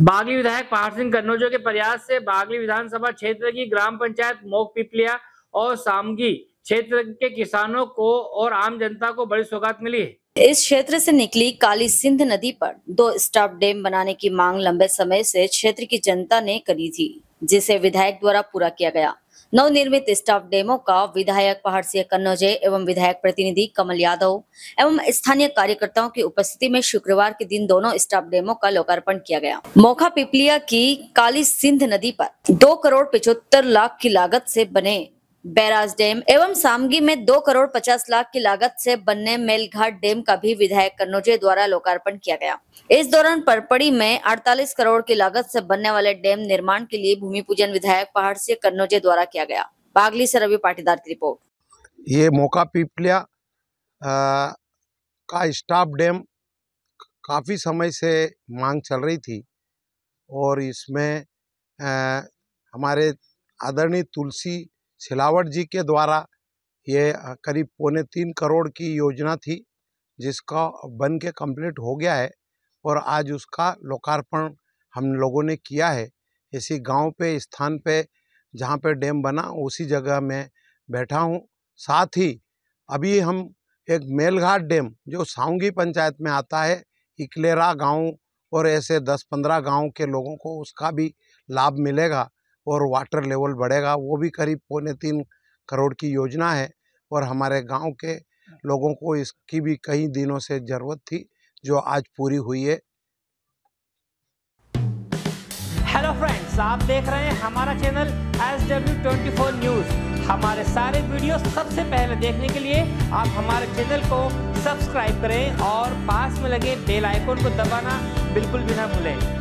बागली विधायक पहाड़ सिंह कन्नौजे के प्रयास से बागली विधानसभा क्षेत्र की ग्राम पंचायत मोखाप्पिल्या और सामगी क्षेत्र के किसानों को और आम जनता को बड़ी सौगात मिली है। इस क्षेत्र से निकली काली सिंध नदी पर 2 स्टॉप डैम बनाने की मांग लंबे समय से क्षेत्र की जनता ने करी थी, जिसे विधायक द्वारा पूरा किया गया। नवनिर्मित स्टॉप डैमों का विधायक पहाड़ सिंह कन्नौजे एवं विधायक प्रतिनिधि कमल यादव एवं स्थानीय कार्यकर्ताओं की उपस्थिति में शुक्रवार के दिन दोनों स्टॉप डैमों का लोकार्पण किया गया। मोखाप्पिल्या की काली सिंध नदी पर 2 करोड़ 75 लाख की लागत से बने बैराज डैम एवं सामगी में 2 करोड़ 50 लाख की लागत से बनने मेलघाट डैम का भी विधायक कन्नौजे द्वारा लोकार्पण किया गया। इस दौरान परपड़ी में 48 करोड़ की लागत से बनने वाले डैम निर्माण के लिए भूमि पूजन विधायक पहाड़ सिंह कन्नौजे द्वारा किया गया। बागली से रवि पाटीदार की रिपोर्ट। ये मोखाप्पिल्या का स्टॉप डैम काफी समय से मांग चल रही थी और इसमें हमारे आदरणीय तुलसी शिलावर जी के द्वारा ये करीब 3.25 करोड़ की योजना थी, जिसका बन के कम्प्लीट हो गया है और आज उसका लोकार्पण हम लोगों ने किया है। इसी गांव पे स्थान पे जहां पे डैम बना उसी जगह में बैठा हूं। साथ ही अभी हम एक मेलघाट डैम जो सामगी पंचायत में आता है, इकलेरा गांव और ऐसे 10-15 गांव के लोगों को उसका भी लाभ मिलेगा और वाटर लेवल बढ़ेगा। वो भी करीब 3.25 करोड़ की योजना है और हमारे गांव के लोगों को इसकी भी कई दिनों से ज़रूरत थी, जो आज पूरी हुई है। हेलो फ्रेंड्स, आप देख रहे हैं हमारा चैनल SW 24 न्यूज। हमारे सारे वीडियो सबसे पहले देखने के लिए आप हमारे चैनल को सब्सक्राइब करें और पास में लगे बेल आइकन को दबाना बिल्कुल भी ना भूलें।